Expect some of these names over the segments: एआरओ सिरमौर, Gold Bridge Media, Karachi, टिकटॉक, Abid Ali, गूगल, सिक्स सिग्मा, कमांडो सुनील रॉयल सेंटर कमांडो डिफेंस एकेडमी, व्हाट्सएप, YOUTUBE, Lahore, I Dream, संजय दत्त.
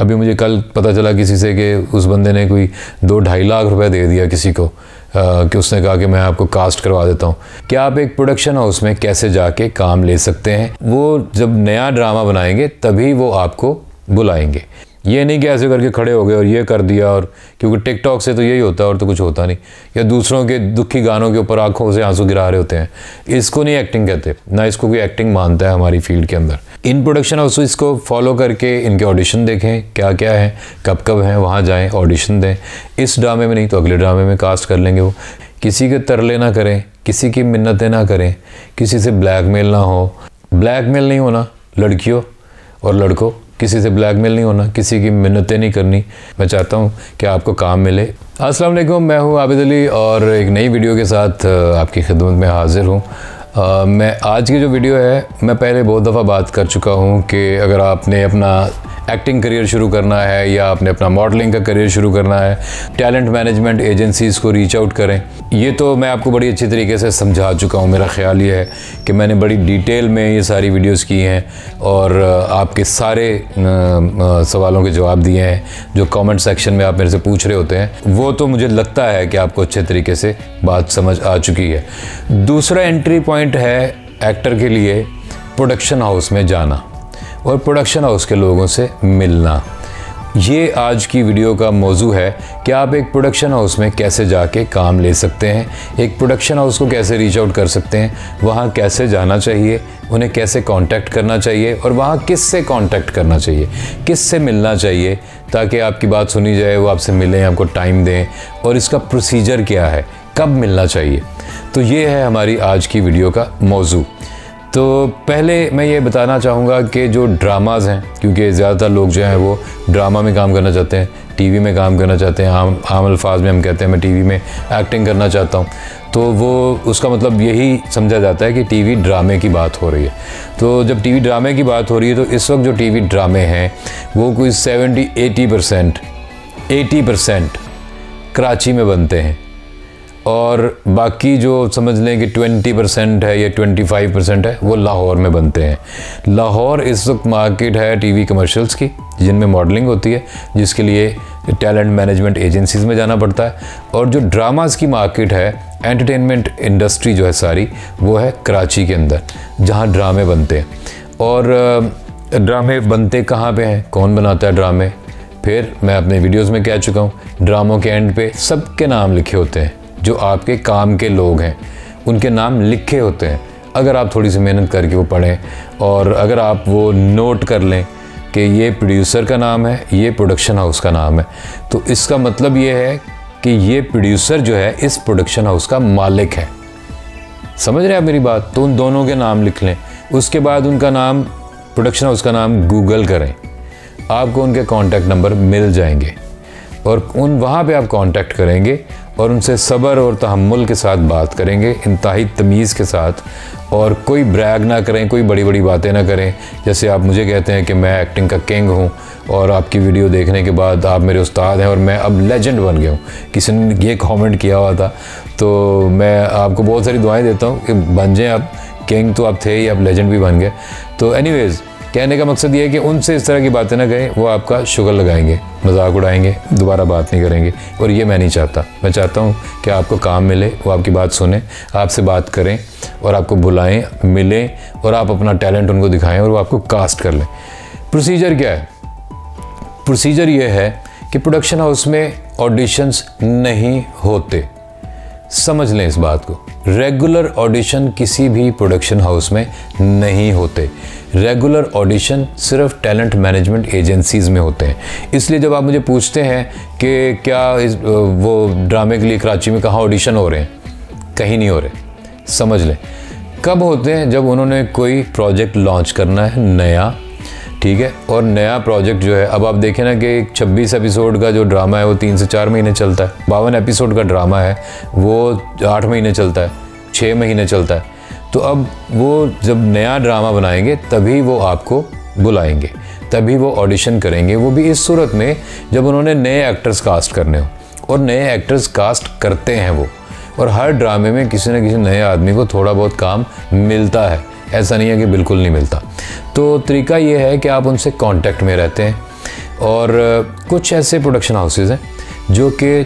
अभी मुझे कल पता चला किसी से कि उस बंदे ने कोई 2-2.5 लाख रुपए दे दिया किसी को कि उसने कहा कि मैं आपको कास्ट करवा देता हूँ। क्या आप एक प्रोडक्शन हाउस में कैसे जाके काम ले सकते हैं? वो जब नया ड्रामा बनाएंगे तभी वो आपको बुलाएंगे, ये नहीं कि ऐसे करके खड़े हो गए और ये कर दिया, और क्योंकि टिकटॉक से तो यही होता है और तो कुछ होता नहीं, या दूसरों के दुखी गानों के ऊपर आंखों से आंसू गिरा रहे होते हैं। इसको नहीं एक्टिंग कहते, ना इसको कोई एक्टिंग मानता है हमारी फील्ड के अंदर। इन प्रोडक्शन हाउस इसको फॉलो करके इनके ऑडिशन देखें क्या क्या है, कब कब हैं, वहाँ जाएँ, ऑडिशन दें। इस ड्रामे में नहीं तो अगले ड्रामे में कास्ट कर लेंगे वो। किसी के तरले ना करें, किसी की मिन्नतें ना करें, किसी से ब्लैकमेल ना हो। ब्लैकमेल नहीं होना लड़कियों और लड़कों, किसी से ब्लैकमेल नहीं होना, किसी की मिन्नतें नहीं करनी। मैं चाहता हूँ कि आपको काम मिले। अस्सलाम वालेकुम, मैं हूँ आबिद अली और एक नई वीडियो के साथ आपकी खिदमत में हाजिर हूँ। मैं आज की जो वीडियो है, मैं पहले बहुत दफ़ा बात कर चुका हूँ कि अगर आपने अपना एक्टिंग करियर शुरू करना है या आपने अपना मॉडलिंग का करियर शुरू करना है, टैलेंट मैनेजमेंट एजेंसीज़ को रीच आउट करें। ये तो मैं आपको बड़ी अच्छी तरीके से समझा चुका हूँ। मेरा ख़्याल ये है कि मैंने बड़ी डिटेल में ये सारी वीडियोस की हैं और आपके सारे सवालों के जवाब दिए हैं जो कमेंट सेक्शन में आप मेरे से पूछ रहे होते हैं। वो तो मुझे लगता है कि आपको अच्छे तरीके से बात समझ आ चुकी है। दूसरा एंट्री पॉइंट है एक्टर के लिए प्रोडक्शन हाउस में जाना और प्रोडक्शन हाउस के लोगों से मिलना। ये आज की वीडियो का मौजू है कि आप एक प्रोडक्शन हाउस में कैसे जाके काम ले सकते हैं, एक प्रोडक्शन हाउस को कैसे रीच आउट कर सकते हैं, वहाँ कैसे जाना चाहिए, उन्हें कैसे कांटेक्ट करना चाहिए और वहाँ किस से कांटेक्ट करना चाहिए, किस से मिलना चाहिए ताकि आपकी बात सुनी जाए, वो आपसे मिलें, आपको टाइम दें, और इसका प्रोसीजर क्या है, कब मिलना चाहिए। तो ये है हमारी आज की वीडियो का मौजू। तो पहले मैं ये बताना चाहूँगा कि जो ड्रामास हैं, क्योंकि ज़्यादातर लोग जो हैं वो ड्रामा में काम करना चाहते हैं, टीवी में काम करना चाहते हैं, आम अल्फाज में हम कहते हैं मैं टीवी में एक्टिंग करना चाहता हूँ, तो वो उसका मतलब यही समझा जाता है कि टीवी ड्रामे की बात हो रही है। तो जब टीवी ड्रामे की बात हो रही है तो इस वक्त जो टीवी ड्रामे हैं वो कोई 70-80% कराची में बनते हैं और बाकी जो समझ लें कि 20% है या 25% है वो लाहौर में बनते हैं। लाहौर इस वक्त मार्केट है टीवी कमर्शियल्स की, जिनमें मॉडलिंग होती है, जिसके लिए टैलेंट मैनेजमेंट एजेंसीज़ में जाना पड़ता है, और जो ड्रामास की मार्केट है, एंटरटेनमेंट इंडस्ट्री जो है सारी, वो है कराची के अंदर जहाँ ड्रामे बनते हैं। और ड्रामे बनते कहाँ पे हैं, कौन बनाता है ड्रामे, फिर मैं अपने वीडियोज़ में कह चुका हूँ, ड्रामों के एंड पे सब के नाम लिखे होते हैं, जो आपके काम के लोग हैं उनके नाम लिखे होते हैं। अगर आप थोड़ी सी मेहनत करके वो पढ़ें और अगर आप वो नोट कर लें कि ये प्रोड्यूसर का नाम है, ये प्रोडक्शन हाउस का नाम है, तो इसका मतलब ये है कि ये प्रोड्यूसर जो है इस प्रोडक्शन हाउस का मालिक है। समझ रहे हैं आप मेरी बात? तो उन दोनों के नाम लिख लें, उसके बाद उनका नाम, प्रोडक्शन हाउस का नाम गूगल करें, आपको उनके कॉन्टैक्ट नंबर मिल जाएंगे और उन वहाँ पर आप कॉन्टैक्ट करेंगे और उनसे सब्र और तहम्मुल के साथ बात करेंगे, इंतहाई तमीज़ के साथ, और कोई ब्रैग ना करें, कोई बड़ी बड़ी बातें ना करें। जैसे आप मुझे कहते हैं कि मैं एक्टिंग का किंग हूँ और आपकी वीडियो देखने के बाद आप मेरे उस्ताद हैं और मैं अब लेजेंड बन गया हूँ, किसी ने ये कमेंट किया हुआ था, तो मैं आपको बहुत सारी दुआएं देता हूँ कि बन जाएँ आप किंग, तो आप थे ही, आप लेजेंड भी बन गए। तो एनीवेज़, कहने का मकसद ये है कि उनसे इस तरह की बातें ना करें, वो आपका शुगर लगाएंगे, मजाक उड़ाएंगे, दोबारा बात नहीं करेंगे, और ये मैं नहीं चाहता। मैं चाहता हूँ कि आपको काम मिले, वो आपकी बात सुने, आपसे बात करें और आपको बुलाएं, मिलें और आप अपना टैलेंट उनको दिखाएं और वो आपको कास्ट कर लें। प्रोसीजर क्या है? प्रोसीजर ये है कि प्रोडक्शन हाउस में ऑडिशंस नहीं होते, समझ लें इस बात को। रेगुलर ऑडिशन किसी भी प्रोडक्शन हाउस में नहीं होते, रेगुलर ऑडिशन सिर्फ टैलेंट मैनेजमेंट एजेंसीज़ में होते हैं। इसलिए जब आप मुझे पूछते हैं कि क्या वो ड्रामे के लिए कराची में कहाँ ऑडिशन हो रहे हैं, कहीं नहीं हो रहे। समझ लें कब होते हैं, जब उन्होंने कोई प्रोजेक्ट लॉन्च करना है नया, ठीक है, और नया प्रोजेक्ट जो है, अब आप देखें ना कि 26 एपिसोड का जो ड्रामा है वो 3 से 4 महीने चलता है, 52 एपिसोड का ड्रामा है वो 8 महीने चलता है, 6 महीने चलता है। तो अब वो जब नया ड्रामा बनाएंगे तभी वो आपको बुलाएंगे, तभी वो ऑडिशन करेंगे, वो भी इस सूरत में जब उन्होंने नए एक्टर्स कास्ट करने हो, और नए एक्टर्स कास्ट करते हैं वो, और हर ड्रामे में किसी न किसी नए आदमी को थोड़ा बहुत काम मिलता है, ऐसा नहीं है कि बिल्कुल नहीं मिलता। तो तरीका ये है कि आप उनसे कांटेक्ट में रहते हैं, और कुछ ऐसे प्रोडक्शन हाउसेज हैं जो कि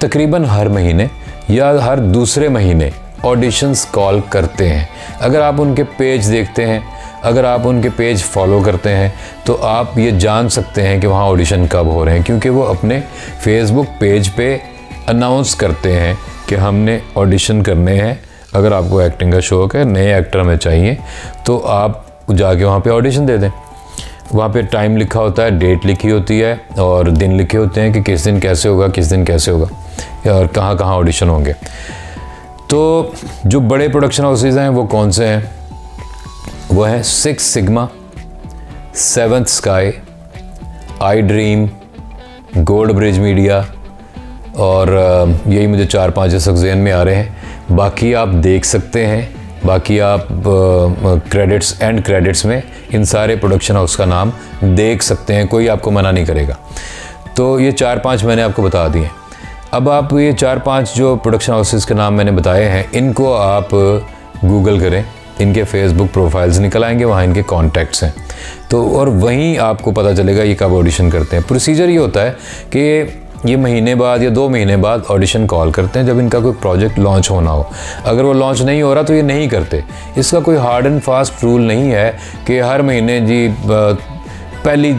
तकरीबन हर महीने या हर दूसरे महीने ऑडिशंस कॉल करते हैं। अगर आप उनके पेज देखते हैं, अगर आप उनके पेज फॉलो करते हैं तो आप ये जान सकते हैं कि वहाँ ऑडिशन कब हो रहे हैं, क्योंकि वो अपने फेसबुक पेज पे अनाउंस करते हैं कि हमने ऑडिशन करने हैं। अगर आपको एक्टिंग का शौक़ है, नए एक्टर हमें चाहिए, तो आप जाके वहाँ पे ऑडिशन दे दें। वहाँ पे टाइम लिखा होता है, डेट लिखी होती है और दिन लिखे होते हैं कि किस दिन कैसे होगा, किस दिन कैसे होगा और कहाँ कहाँ ऑडिशन होंगे। तो जो बड़े प्रोडक्शन हाउसेज हैं वो कौन से हैं? वो हैं सिक्स सिग्मा, seventh sky, I dream, gold bridge media, और यही मुझे 4-5 शख्स ज़हन में आ रहे हैं। बाकी आप देख सकते हैं, बाकी आप क्रेडिट्स एंड क्रेडिट्स में इन सारे प्रोडक्शन हाउस का नाम देख सकते हैं, कोई आपको मना नहीं करेगा। तो ये 4-5 मैंने आपको बता दिए। अब आप ये 4-5 जो प्रोडक्शन हाउसेस के नाम मैंने बताए हैं, इनको आप गूगल करें, इनके फेसबुक प्रोफाइल्स निकल आएंगे, वहाँ इनके कॉन्टैक्ट्स हैं, तो और वहीं आपको पता चलेगा ये कब ऑडिशन करते हैं। प्रोसीजर ये होता है कि ये महीने बाद या 2 महीने बाद ऑडिशन कॉल करते हैं, जब इनका कोई प्रोजेक्ट लॉन्च होना हो। अगर वो लॉन्च नहीं हो रहा तो ये नहीं करते। इसका कोई हार्ड एंड फास्ट रूल नहीं है कि हर महीने जी पहली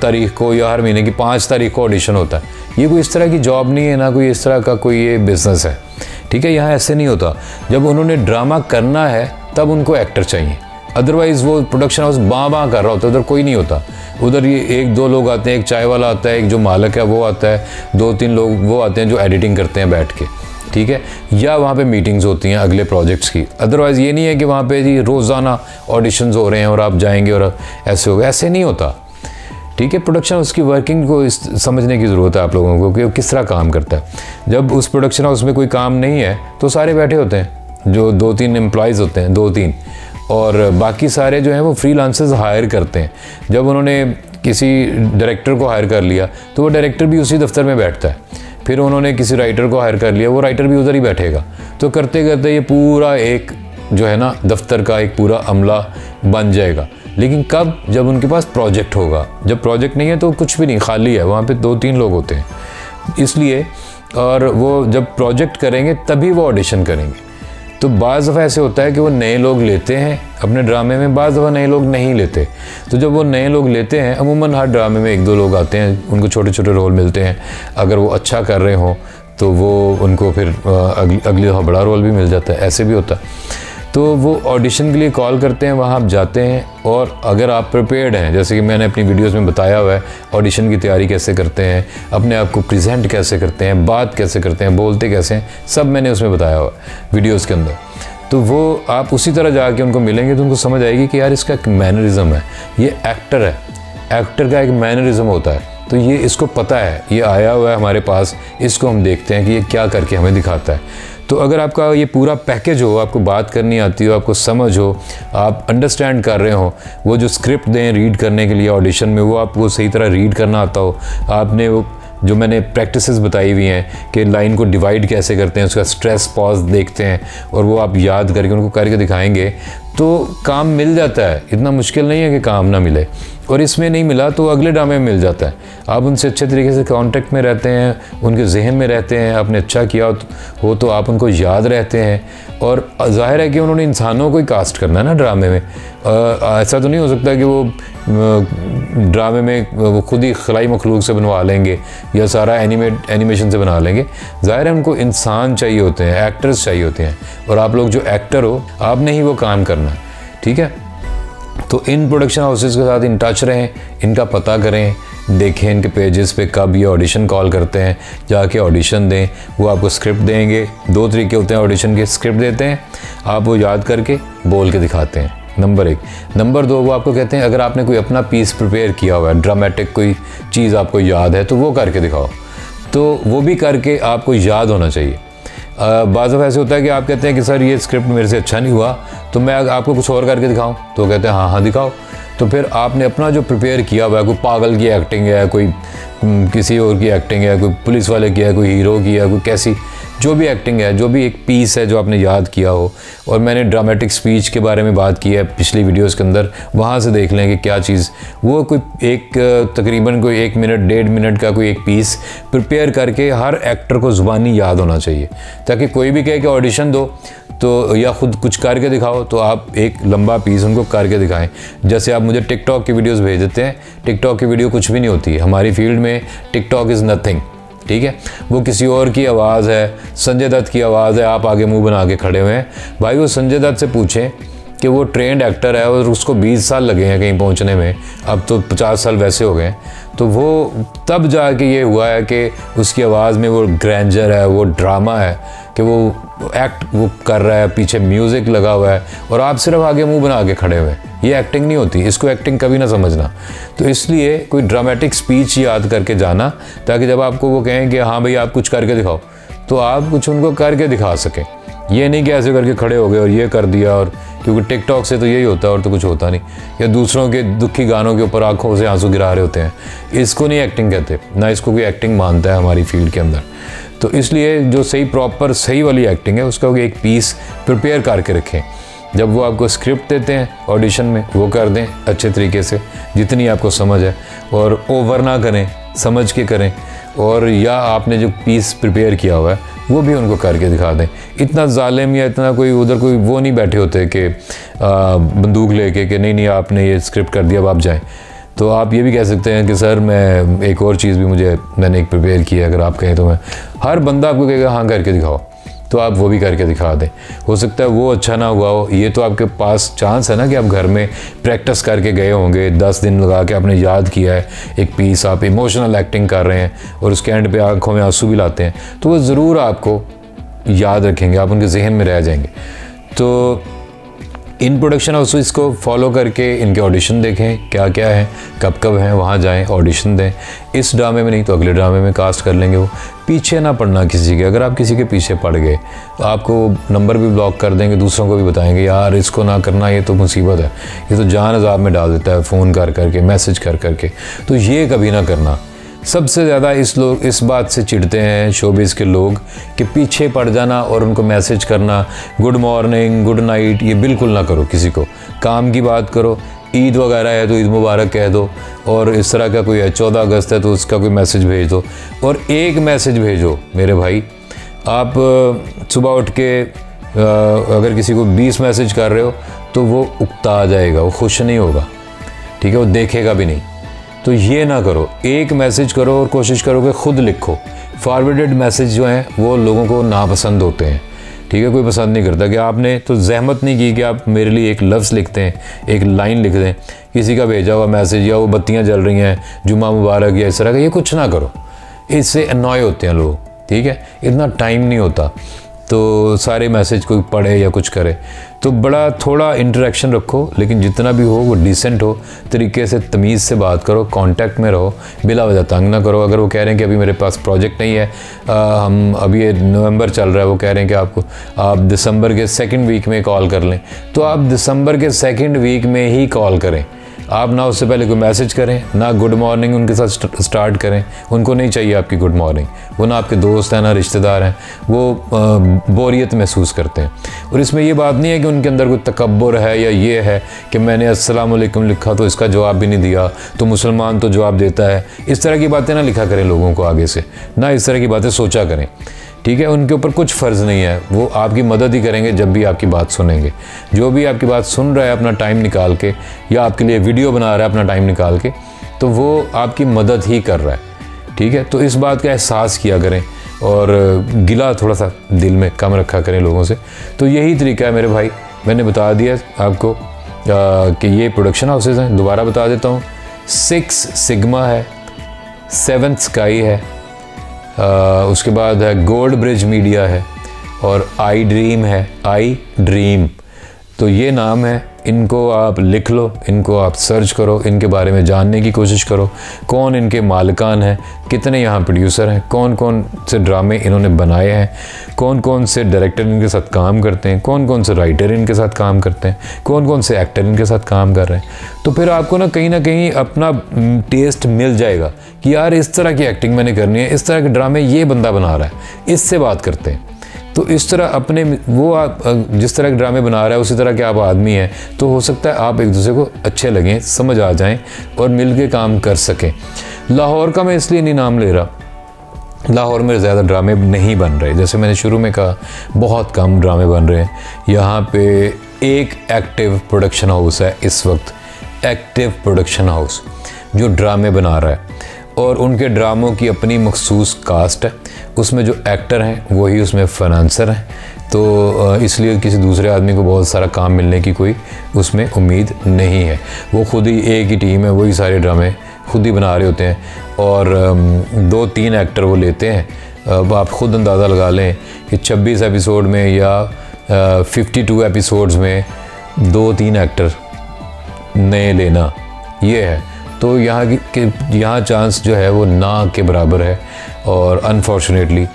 तारीख को या हर महीने की 5 तारीख को ऑडिशन होता है। ये कोई इस तरह की जॉब नहीं है, ना कोई इस तरह का कोई ये बिज़नेस है, ठीक है। यहाँ ऐसे नहीं होता। जब उन्होंने ड्रामा करना है तब उनको एक्टर चाहिए, अदरवाइज़ वो प्रोडक्शन हाउस बाँ कर रहा होता है, उधर कोई नहीं होता। उधर ये 1-2 लोग आते हैं, एक चाय वाला आता है, एक जो मालक है वो आता है, 2-3 लोग वो आते हैं जो एडिटिंग करते हैं बैठ के, ठीक है, या वहाँ पे मीटिंग्स होती हैं अगले प्रोजेक्ट्स की। अदरवाइज़ ये नहीं है कि वहाँ पे जी रोज़ाना ऑडिशंस हो रहे हैं और आप जाएंगे और ऐसे हो गए, ऐसे नहीं होता, ठीक है। प्रोडक्शन हाउस की वर्किंग को समझने की ज़रूरत है आप लोगों को कि वो किस तरह काम करता है। जब उस प्रोडक्शन हाउस में कोई काम नहीं है तो सारे बैठे होते हैं, जो 2-3 एम्प्लॉयज़ होते हैं, 2-3, और बाकी सारे जो हैं वो फ्रीलांसर्स हायर करते हैं। जब उन्होंने किसी डायरेक्टर को हायर कर लिया तो वो डायरेक्टर भी उसी दफ्तर में बैठता है, फिर उन्होंने किसी राइटर को हायर कर लिया, वो राइटर भी उधर ही बैठेगा। तो करते करते ये पूरा एक जो है ना दफ्तर का एक पूरा अमला बन जाएगा। लेकिन कब? जब उनके पास प्रोजेक्ट होगा। जब प्रोजेक्ट नहीं है तो कुछ भी नहीं, खाली है, वहाँ पे 2-3 लोग होते हैं, इसलिए। और वो जब प्रोजेक्ट करेंगे तभी वो ऑडिशन करेंगे। तो बाज़ दफ़ा ऐसे होता है कि वो नए लोग लेते हैं अपने ड्रामे में, बाज़ दफ़ा नए लोग नहीं लेते। तो जब वो नए लोग लेते हैं, अमूमन हर ड्रामे में 1-2 लोग आते हैं, उनको छोटे छोटे रोल मिलते हैं। अगर वो अच्छा कर रहे हों तो वो उनको फिर अगली दफ़ा बड़ा रोल भी मिल जाता है, ऐसे भी होता है। तो वो ऑडिशन के लिए कॉल करते हैं, वहाँ आप जाते हैं, और अगर आप प्रिपेयर्ड हैं, जैसे कि मैंने अपनी वीडियोस में बताया हुआ है, ऑडिशन की तैयारी कैसे करते हैं, अपने आप को प्रेजेंट कैसे करते हैं, बात कैसे करते हैं, बोलते कैसे हैं, सब मैंने उसमें बताया हुआ है वीडियोस के अंदर। तो वो आप उसी तरह जाके उनको मिलेंगे तो उनको समझ आएगी कि यार इसका एक मैनरिज़म है, ये एक्टर है, एक्टर का एक मैनरिज़म होता है। तो ये इसको पता है, ये आया हुआ है हमारे पास, इसको हम देखते हैं कि ये क्या करके हमें दिखाता है। तो अगर आपका ये पूरा पैकेज हो, आपको बात करनी आती हो, आपको समझ हो, आप अंडरस्टैंड कर रहे हो, वो जो स्क्रिप्ट दें रीड करने के लिए ऑडिशन में, वो आपको सही तरह रीड करना आता हो, आपने वो जो मैंने प्रैक्टिसेस बताई हुई हैं कि लाइन को डिवाइड कैसे करते हैं, उसका स्ट्रेस पॉज देखते हैं, और वो आप याद करके उनको करके दिखाएंगे तो काम मिल जाता है। इतना मुश्किल नहीं है कि काम ना मिले, और इसमें नहीं मिला तो अगले ड्रामे में मिल जाता है। आप उनसे अच्छे तरीके से कांटेक्ट में रहते हैं, उनके जहन में रहते हैं, आपने अच्छा किया हो तो आप उनको याद रहते हैं। और जाहिर है कि उन्होंने इंसानों को ही कास्ट करना है ना ड्रामे में, ऐसा तो नहीं हो सकता कि वो ड्रामे में वो खुद ही खलाई मखलूक से बनवा लेंगे या सारा एनिमेशन से बना लेंगे। ज़ाहिर है उनको इंसान चाहिए होते हैं, एक्टर्स चाहिए होते हैं, और आप लोग जो एक्टर हो आपने ही वो काम करना है, ठीक है। तो इन प्रोडक्शन हाउसेस के साथ इन टच रहें, इनका पता करें, देखें इनके पेजेस पे कब ये ऑडिशन कॉल करते हैं, जाके ऑडिशन दें। वो आपको स्क्रिप्ट देंगे, 2 तरीके होते हैं ऑडिशन के, स्क्रिप्ट देते हैं, आप वो याद करके बोल के दिखाते हैं, नंबर 1। नंबर 2, वो आपको कहते हैं अगर आपने कोई अपना पीस प्रिपेयर किया हुआ है, ड्रामेटिक कोई चीज़ आपको याद है तो वो करके दिखाओ, तो वो भी करके आपको याद होना चाहिए। बाज़ दफ़ा ऐसे होता है कि आप कहते हैं कि सर ये स्क्रिप्ट मेरे से अच्छा नहीं हुआ तो मैं आपको कुछ और करके दिखाऊं, तो कहते हैं हाँ हाँ दिखाओ। तो फिर आपने अपना जो प्रिपेयर किया हुआ है, कोई पागल की एक्टिंग है, कोई किसी और की एक्टिंग है, कोई पुलिस वाले की है, कोई हीरो की है, कोई कैसी, जो भी एक्टिंग है, जो भी एक पीस है जो आपने याद किया हो, और मैंने ड्रामेटिक स्पीच के बारे में बात की है पिछली वीडियोस के अंदर, वहाँ से देख लें कि क्या चीज़ वो कोई एक तकरीबन कोई 1 मिनट 1.5 मिनट का कोई एक पीस प्रिपेयर करके हर एक्टर को ज़ुबानी याद होना चाहिए, ताकि कोई भी कहे कि ऑडिशन दो तो या ख़ुद कुछ करके दिखाओ तो आप एक लंबा पीस उनको करके दिखाएं। जैसे आप मुझे टिकटॉक की वीडियोस भेज देते हैं, टिकटॉक की वीडियो कुछ भी नहीं होती हमारी फील्ड में, टिकटॉक इज़ नथिंग, ठीक है, वो किसी और की आवाज़ है, संजय दत्त की आवाज़ है, आप आगे मुंह बना के खड़े हुए हैं। भाई वो संजय दत्त से पूछें कि वो ट्रेंड एक्टर है और उसको 20 साल लगे हैं कहीं पहुंचने में, अब तो 50 साल वैसे हो गए, तो वो तब जाके ये हुआ है कि उसकी आवाज़ में वो ग्रैंजर है, वो ड्रामा है कि वो एक्ट वो कर रहा है, पीछे म्यूज़िक लगा हुआ है और आप सिर्फ आगे मुंह बना के खड़े हुए हैं। ये एक्टिंग नहीं होती, इसको एक्टिंग कभी ना समझना। तो इसलिए कोई ड्रामेटिक स्पीच याद करके जाना, ताकि जब आपको वो कहें कि हाँ भाई आप कुछ करके दिखाओ तो आप कुछ उनको करके दिखा सकें। ये नहीं कि ऐसे करके खड़े हो गए और ये कर दिया, और क्योंकि टिकटॉक से तो यही होता है और तो कुछ होता नहीं, या दूसरों के दुखी गानों के ऊपर आंखों से आंसू गिरा रहे होते हैं। इसको नहीं एक्टिंग कहते, ना इसको कोई एक्टिंग मानता है हमारी फील्ड के अंदर। तो इसलिए जो सही प्रॉपर सही वाली एक्टिंग है उसका एक पीस प्रिपेयर करके रखें, जब वो आपको स्क्रिप्ट देते हैं ऑडिशन में वो कर दें अच्छे तरीके से, जितनी आपको समझ है, और ओवर ना करें, समझ के करें, और या आपने जो पीस प्रिपेयर किया हुआ है वो भी उनको करके दिखा दें। इतना जालिम या इतना कोई उधर कोई वो नहीं बैठे होते कि बंदूक लेके कि नहीं नहीं आपने ये स्क्रिप्ट कर दिया अब आप जाएं। तो आप ये भी कह सकते हैं कि सर मैं एक और चीज़ भी मैंने एक प्रिपेयर की है, अगर आप कहें तो मैं, हर बंदा आपको कहेगा हाँ करके दिखाओ, तो आप वो भी करके दिखा दें। हो सकता है वो अच्छा ना हुआ हो, ये तो आपके पास चांस है ना कि आप घर में प्रैक्टिस करके गए होंगे, 10 दिन लगा के आपने याद किया है एक पीस, आप इमोशनल एक्टिंग कर रहे हैं और उसके एंड पे आंखों में आंसू भी लाते हैं, तो वो ज़रूर आपको याद रखेंगे, आप उनके जहन में रह जाएंगे। तो इन प्रोडक्शन हाउस इसको फॉलो करके इनके ऑडिशन देखें क्या क्या है, कब कब हैं, वहाँ जाएं, ऑडिशन दें। इस ड्रामे में नहीं तो अगले ड्रामे में कास्ट कर लेंगे वो। पीछे ना पड़ना किसी के, अगर आप किसी के पीछे पड़ गए तो आपको नंबर भी ब्लॉक कर देंगे, दूसरों को भी बताएंगे यार इसको ना करना, ये तो मुसीबत है, ये तो जान अज़ाब में डाल देता है, फ़ोन कर करके, मैसेज कर करके। तो ये कभी ना करना। सबसे ज़्यादा इस बात से चिढ़ते हैं शोबिज़ के लोग कि पीछे पड़ जाना और उनको मैसेज करना, गुड मॉर्निंग, गुड नाइट, ये बिल्कुल ना करो किसी को। काम की बात करो, ईद वगैरह है तो ईद मुबारक कह दो, और इस तरह का कोई है 14 अगस्त है तो उसका कोई मैसेज भेज दो। और एक मैसेज भेजो मेरे भाई, आप सुबह उठ के अगर किसी को 20 मैसेज कर रहे हो तो वो उकता जाएगा, वो खुश नहीं होगा, ठीक है, वो देखेगा भी नहीं। तो ये ना करो, एक मैसेज करो और कोशिश करो कि ख़ुद लिखो। फॉरवर्डेड मैसेज जो हैं वो लोगों को नापसंद होते हैं, ठीक है, कोई पसंद नहीं करता कि आपने तो जहमत नहीं की कि आप मेरे लिए एक लफ्ज़ लिखते हैं, एक लाइन लिख दें। किसी का भेजा हुआ मैसेज या वो बत्तियां जल रही हैं, जुम्मा मुबारक या इस तरह का, ये कुछ ना करो, इससे अनॉय होते हैं लोग, ठीक है, इतना टाइम नहीं होता तो सारे मैसेज कोई पढ़े या कुछ करे। तो बड़ा थोड़ा इंटरेक्शन रखो, लेकिन जितना भी हो वो डिसेंट हो, तरीके से, तमीज़ से बात करो, कांटेक्ट में रहो, बिला वजह तंग ना करो। अगर वो कह रहे हैं कि अभी मेरे पास प्रोजेक्ट नहीं है, हम अभी ये नवंबर चल रहा है, वो कह रहे हैं कि आपको आप दिसंबर के सेकंड वीक में कॉल कर लें, तो आप दिसंबर के सेकंड वीक में ही कॉल करें। आप ना उससे पहले कोई मैसेज करें, ना गुड मॉर्निंग उनके साथ स्टार्ट करें, उनको नहीं चाहिए आपकी गुड मॉर्निंग, वो ना आपके दोस्त हैं ना रिश्तेदार हैं, वो बोरियत महसूस करते हैं। और इसमें ये बात नहीं है कि उनके अंदर कोई तकब्बुर है या ये है कि मैंने अस्सलाम वालेकुम लिखा तो इसका जवाब भी नहीं दिया, तो मुसलमान तो जवाब देता है, इस तरह की बातें ना लिखा करें लोगों को आगे से, ना इस तरह की बातें सोचा करें, ठीक है। उनके ऊपर कुछ फ़र्ज़ नहीं है, वो आपकी मदद ही करेंगे जब भी आपकी बात सुनेंगे। जो भी आपकी बात सुन रहा है अपना टाइम निकाल के, या आपके लिए वीडियो बना रहा है अपना टाइम निकाल के, तो वो आपकी मदद ही कर रहा है, ठीक है। तो इस बात का एहसास किया करें और गिला थोड़ा सा दिल में कम रखा करें लोगों से। तो यही तरीका है मेरे भाई, मैंने बता दिया आपको कि ये प्रोडक्शन हाउसेज़ हैं। दोबारा बता देता हूँ, 6 सिग्मा है, 7th स्काई है, उसके बाद है गोल्ड ब्रिज मीडिया है, और आई ड्रीम है। आई ड्रीम तो ये नाम है इनको आप लिख लो, इनको आप सर्च करो, इनके बारे में जानने की कोशिश करो, कौन इनके मालिकान हैं, कितने यहाँ प्रोड्यूसर हैं, कौन कौन से ड्रामे इन्होंने बनाए हैं, कौन कौन से डायरेक्टर इनके साथ काम करते हैं, कौन कौन से राइटर इनके साथ काम करते हैं, कौन कौन से एक्टर इनके साथ काम कर रहे हैं। तो फिर आपको ना कहीं अपना टेस्ट मिल जाएगा कि यार इस तरह की एक्टिंग मैंने करनी है, इस तरह के ड्रामे ये बंदा बना रहा है, इससे बात करते हैं। तो इस तरह अपने वो आप जिस तरह के ड्रामे बना रहा है उसी तरह के आप आदमी हैं, तो हो सकता है आप एक दूसरे को अच्छे लगें, समझ आ जाएं और मिलके काम कर सकें। लाहौर का मैं इसलिए नहीं नाम ले रहा, लाहौर में ज़्यादा ड्रामे नहीं बन रहे, जैसे मैंने शुरू में कहा बहुत कम ड्रामे बन रहे हैं। यहाँ पे एक एक्टिव प्रोडक्शन हाउस है इस वक्त, एक्टिव प्रोडक्शन हाउस जो ड्रामे बना रहा है, और उनके ड्रामों की अपनी मखसूस कास्ट है, उसमें जो एक्टर हैं वही उसमें फाइनेंसर हैं। तो इसलिए किसी दूसरे आदमी को बहुत सारा काम मिलने की कोई उसमें उम्मीद नहीं है, वो खुद ही एक ही टीम है, वही सारे ड्रामे खुद ही बना रहे होते हैं, और 2-3 एक्टर वो लेते हैं। अब आप खुद अंदाज़ा लगा लें कि 26 एपिसोड में या 52 एपिसोड्स में 2-3 एक्टर नए लेना ये है, तो यहाँ चांस जो है वो ना के बराबर है, और अनफॉर्चुनेटली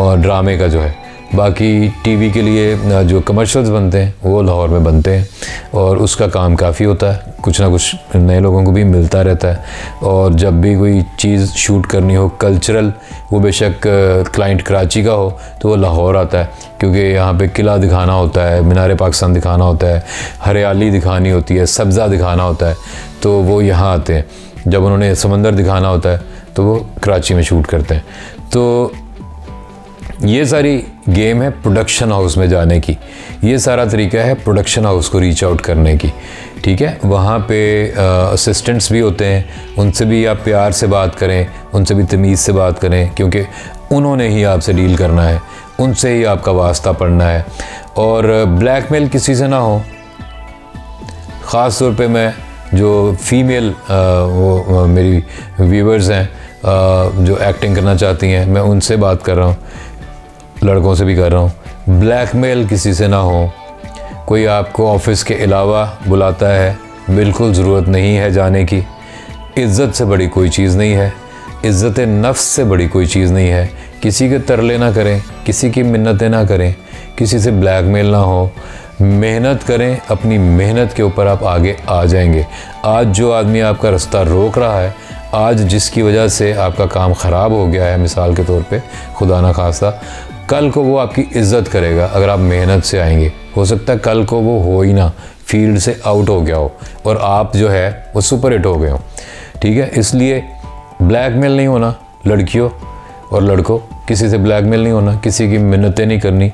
और ड्रामे का जो है। बाकी टीवी के लिए जो कमर्शियल्स बनते हैं वो लाहौर में बनते हैं, और उसका काम काफ़ी होता है, कुछ ना कुछ नए लोगों को भी मिलता रहता है। और जब भी कोई चीज़ शूट करनी हो कल्चरल, वो बेशक क्लाइंट कराची का हो तो वो लाहौर आता है, क्योंकि यहाँ पे किला दिखाना होता है, मीनार पाकिस्तान दिखाना होता है, हरियाली दिखानी होती है, सब्ज़ा दिखाना होता है, तो वो यहाँ आते हैं। जब उन्होंने समंदर दिखाना होता है तो वो कराची में शूट करते हैं। तो ये सारी गेम है प्रोडक्शन हाउस में जाने की, ये सारा तरीका है प्रोडक्शन हाउस को रीच आउट करने की, ठीक है। वहाँ पे असिस्टेंट्स भी होते हैं, उनसे भी आप प्यार से बात करें, उनसे भी तमीज़ से बात करें, क्योंकि उन्होंने ही आपसे डील करना है, उनसे ही आपका वास्ता पड़ना है। और ब्लैकमेल किसी से ना हो, ख़ास तौर पे मैं जो फीमेल वो मेरी व्यूवर्स हैं जो एक्टिंग करना चाहती हैं, मैं उनसे बात कर रहा हूँ, लड़कों से भी कर रहा हूँ। ब्लैकमेल किसी से ना हो, कोई आपको ऑफिस के अलावा बुलाता है, बिल्कुल ज़रूरत नहीं है जाने की। इज़्ज़त से बड़ी कोई चीज़ नहीं है, इज़्ज़त नफ्स से बड़ी कोई चीज़ नहीं है। किसी के तरले ना करें, किसी की मिन्नतें ना करें, किसी से ब्लैकमेल ना हो, मेहनत करें, अपनी मेहनत के ऊपर आप आगे आ जाएंगे। आज जो आदमी आपका रास्ता रोक रहा है, आज जिसकी वजह से आपका काम ख़राब हो गया है, मिसाल के तौर पे खुदा ना खास्ता, कल को वो आपकी इज़्ज़त करेगा अगर आप मेहनत से आएंगे। हो सकता है कल को वो हो ही ना, फील्ड से आउट हो गया हो और आप जो है वो सुपर हिट हो गए हो, ठीक है। इसलिए ब्लैकमेल नहीं होना लड़कियों और लड़कों, किसी से ब्लैकमेल नहीं होना, किसी की मिन्नतें नहीं करनी,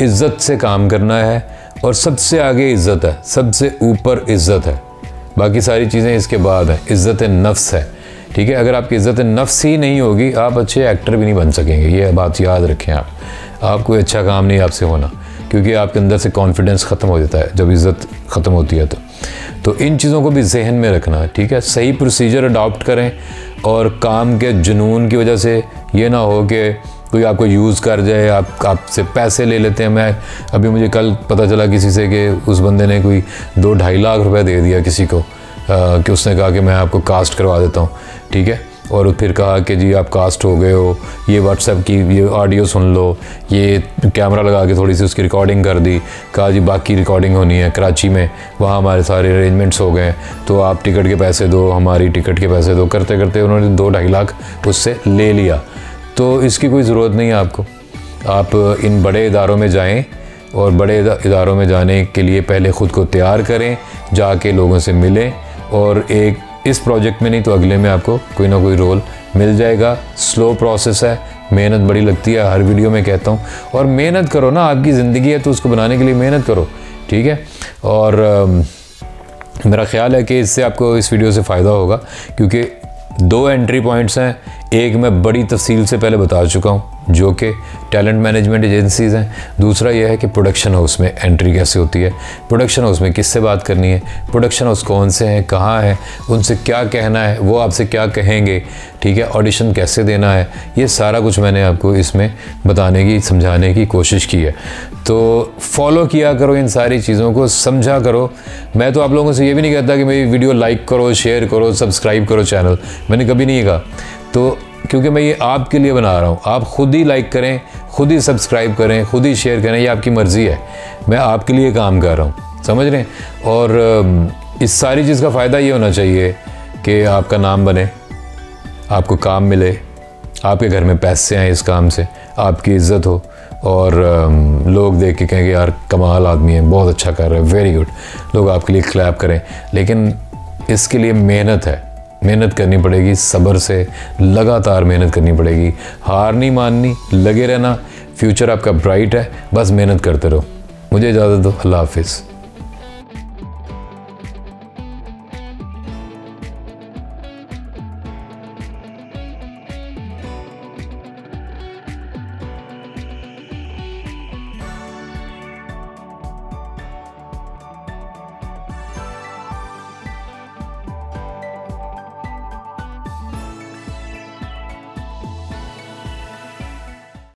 इज़्ज़त से काम करना है, और सबसे आगे इज़्ज़त है, सबसे ऊपर इज़्ज़त है, बाकी सारी चीज़ें इसके बाद है। इज़्ज़त नफ्स है, ठीक है। अगर आपकी इज़्ज़त नफ्स ही नहीं होगी, आप अच्छे एक्टर भी नहीं बन सकेंगे, ये बात याद रखें। आप कोई अच्छा काम नहीं आपसे होना, क्योंकि आपके अंदर से कॉन्फिडेंस ख़त्म हो जाता है जब इज़्ज़त ख़त्म होती है। तो इन चीज़ों को भी जहन में रखना है, ठीक है। सही प्रोसीजर अडॉप्ट करें, और काम के जुनून की वजह से ये ना हो कि कोई आपको यूज़ कर जाए, आप आपसे पैसे ले लेते हैं। मैं अभी मुझे कल पता चला किसी से कि उस बंदे ने कोई 2-2.5 लाख रुपए दे दिया किसी को, कि उसने कहा कि मैं आपको कास्ट करवा देता हूँ, ठीक है। और फिर कहा कि जी आप कास्ट हो गए हो, ये व्हाट्सएप की ये ऑडियो सुन लो, ये कैमरा लगा के थोड़ी सी उसकी रिकॉर्डिंग कर दी, कहा जी बाकी रिकॉर्डिंग होनी है कराची में, वहाँ हमारे सारे अरेंजमेंट्स हो गए, तो आप टिकट के पैसे दो, हमारी टिकट के पैसे दो, करते करते उन्होंने 2-2.5 लाख उससे ले लिया। तो इसकी कोई ज़रूरत नहीं है आपको। आप इन बड़े इदारों में जाएं, और बड़े इदारों में जाने के लिए पहले ख़ुद को तैयार करें, जाके लोगों से मिलें, और एक इस प्रोजेक्ट में नहीं तो अगले में आपको कोई ना कोई रोल मिल जाएगा। स्लो प्रोसेस है, मेहनत बड़ी लगती है, हर वीडियो में कहता हूँ, और मेहनत करो ना, आपकी ज़िंदगी है तो उसको बनाने के लिए मेहनत करो, ठीक है। और मेरा ख्याल है कि इससे आपको इस वीडियो से फ़ायदा होगा, क्योंकि 2 एंट्री पॉइंट्स हैं। एक मैं बड़ी तफसील से पहले बता चुका हूँ जो कि टैलेंट मैनेजमेंट एजेंसीज़ हैं। दूसरा यह है कि प्रोडक्शन हाउस में एंट्री कैसे होती है, प्रोडक्शन हाउस में किससे बात करनी है, प्रोडक्शन हाउस कौन से हैं, कहाँ हैं, उनसे क्या कहना है, वो आपसे क्या कहेंगे, ठीक है, ऑडिशन कैसे देना है, ये सारा कुछ मैंने आपको इसमें बताने की, समझाने की कोशिश की है। तो फॉलो किया करो इन सारी चीज़ों को, समझा करो। मैं तो आप लोगों से ये भी नहीं कहता कि मेरी वीडियो लाइक करो, शेयर करो, सब्सक्राइब करो चैनल, मैंने कभी नहीं कहा, तो क्योंकि मैं ये आपके लिए बना रहा हूँ। आप खुद ही लाइक करें, खुद ही सब्सक्राइब करें, खुद ही शेयर करें, ये आपकी मर्ज़ी है, मैं आपके लिए काम कर रहा हूँ, समझ रहे हैं। और इस सारी चीज़ का फ़ायदा ये होना चाहिए कि आपका नाम बने, आपको काम मिले, आपके घर में पैसे आए इस काम से, आपकी इज़्ज़त हो और लोग देख के कहेंगे यार कमाल आदमी है, बहुत अच्छा कर रहा है, वेरी गुड, लोग आपके लिए क्लैप करें। लेकिन इसके लिए मेहनत है, मेहनत करनी पड़ेगी, सब्र से लगातार मेहनत करनी पड़ेगी, हार नहीं माननी, लगे रहना, फ्यूचर आपका ब्राइट है, बस मेहनत करते रहो। मुझे इजाज़त दो, अल्लाह हाफिज़।